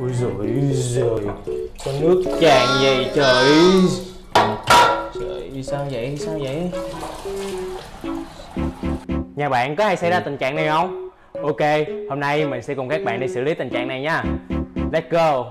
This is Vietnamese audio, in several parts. Ôi giời, con nước tràn vậy trời. Trời, sao vậy, sao vậy? Nhà bạn có hay xảy ra tình trạng này không? Ok, hôm nay mình sẽ cùng các bạn đi xử lý tình trạng này nha. Let's go.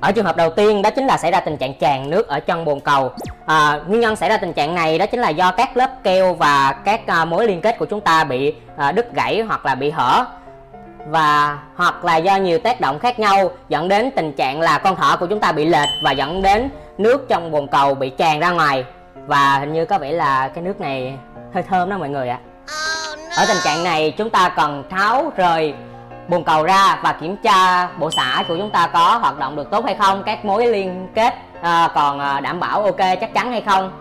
Ở trường hợp đầu tiên đó chính là xảy ra tình trạng tràn nước ở trong bồn cầu. Nguyên nhân xảy ra tình trạng này đó chính là do các lớp keo và các mối liên kết của chúng ta bị đứt gãy hoặc là bị hở, và hoặc là do nhiều tác động khác nhau dẫn đến tình trạng là con thở của chúng ta bị lệch và dẫn đến nước trong bồn cầu bị tràn ra ngoài. Và hình như có vẻ là cái nước này hơi thơm đó mọi người ạ. Ở tình trạng này chúng ta cần tháo rời bồn cầu ra và kiểm tra bộ xả của chúng ta có hoạt động được tốt hay không, các mối liên kết còn đảm bảo ok, chắc chắn hay không.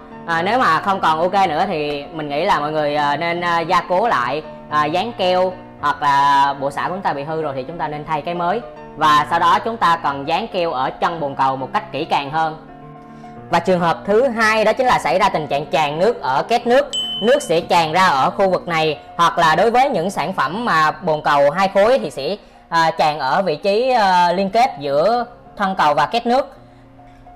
Nếu mà không còn ok nữa thì mình nghĩ là mọi người nên gia cố lại, dán keo, hoặc là bộ xả của chúng ta bị hư rồi thì chúng ta nên thay cái mới. Và sau đó chúng ta cần dán keo ở chân bồn cầu một cách kỹ càng hơn. Và trường hợp thứ hai đó chính là xảy ra tình trạng tràn nước ở két nước. Nước sẽ tràn ra ở khu vực này, hoặc là đối với những sản phẩm mà bồn cầu 2 khối thì sẽ tràn ở vị trí liên kết giữa thân cầu và két nước.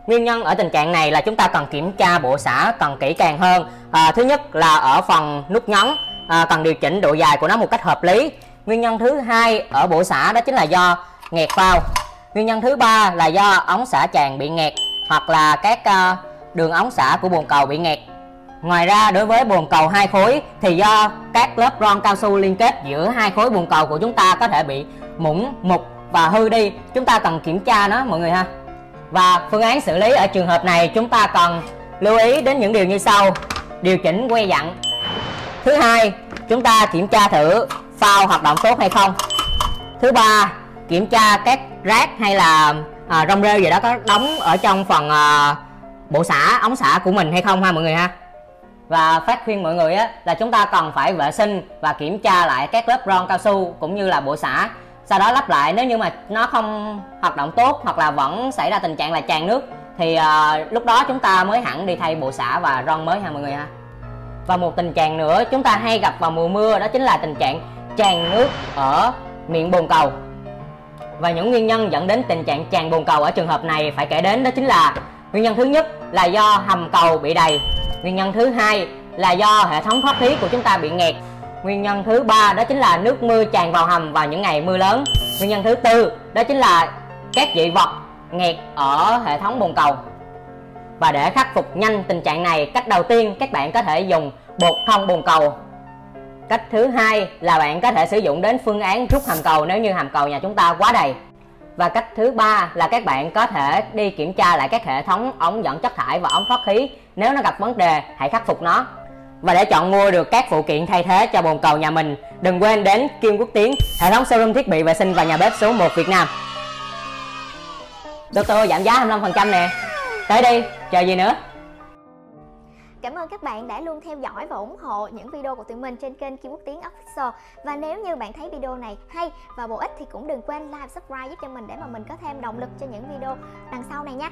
Nguyên nhân ở tình trạng này là chúng ta cần kiểm tra bộ xả cần kỹ càng hơn. Thứ nhất là ở phần nút nhấn, cần điều chỉnh độ dài của nó một cách hợp lý. Nguyên nhân thứ hai ở bộ xả đó chính là do nghẹt phao. Nguyên nhân thứ ba là do ống xả tràn bị nghẹt, hoặc là các đường ống xả của bồn cầu bị nghẹt. Ngoài ra đối với bồn cầu 2 khối thì do các lớp ron cao su liên kết giữa 2 khối bồn cầu của chúng ta có thể bị mủng mục và hư đi. Chúng ta cần kiểm tra nó mọi người ha. Và phương án xử lý ở trường hợp này chúng ta cần lưu ý đến những điều như sau. Điều chỉnh que dặn. Thứ hai, chúng ta kiểm tra thử phao hoạt động tốt hay không. Thứ ba, kiểm tra các rác hay là rong rêu gì đó có đóng ở trong phần bộ xả, ống xả của mình hay không ha mọi người ha. Và phát khuyên mọi người á, là chúng ta cần phải vệ sinh và kiểm tra lại các lớp ron cao su cũng như là bộ xả, sau đó lắp lại. Nếu như mà nó không hoạt động tốt hoặc là vẫn xảy ra tình trạng là tràn nước thì lúc đó chúng ta mới hẳn đi thay bộ xả và ron mới ha mọi người ha. Và một tình trạng nữa chúng ta hay gặp vào mùa mưa đó chính là tình trạng tràn nước ở miệng bồn cầu. Và những nguyên nhân dẫn đến tình trạng tràn bồn cầu ở trường hợp này phải kể đến đó chính là nguyên nhân thứ nhất là do hầm cầu bị đầy. Nguyên nhân thứ hai là do hệ thống thoát khí của chúng ta bị nghẹt. Nguyên nhân thứ ba đó chính là nước mưa tràn vào hầm vào những ngày mưa lớn. Nguyên nhân thứ tư đó chính là các dị vật nghẹt ở hệ thống bồn cầu. Và để khắc phục nhanh tình trạng này, cách đầu tiên các bạn có thể dùng bột thông bồn cầu. Cách thứ hai là bạn có thể sử dụng đến phương án rút hầm cầu nếu như hầm cầu nhà chúng ta quá đầy. Và cách thứ ba là các bạn có thể đi kiểm tra lại các hệ thống ống dẫn chất thải và ống thoát khí. Nếu nó gặp vấn đề, hãy khắc phục nó. Và để chọn mua được các phụ kiện thay thế cho bồn cầu nhà mình, đừng quên đến Kim Quốc Tiến, hệ thống showroom thiết bị vệ sinh và nhà bếp số 1 Việt Nam. Đồ tôi giảm giá 25% nè. Tới đi, chờ gì nữa. Cảm ơn các bạn đã luôn theo dõi và ủng hộ những video của tụi mình trên kênh Kim Quốc Tiến Official. Và nếu như bạn thấy video này hay và bổ ích thì cũng đừng quên like, subscribe giúp cho mình để mà mình có thêm động lực cho những video đằng sau này nha.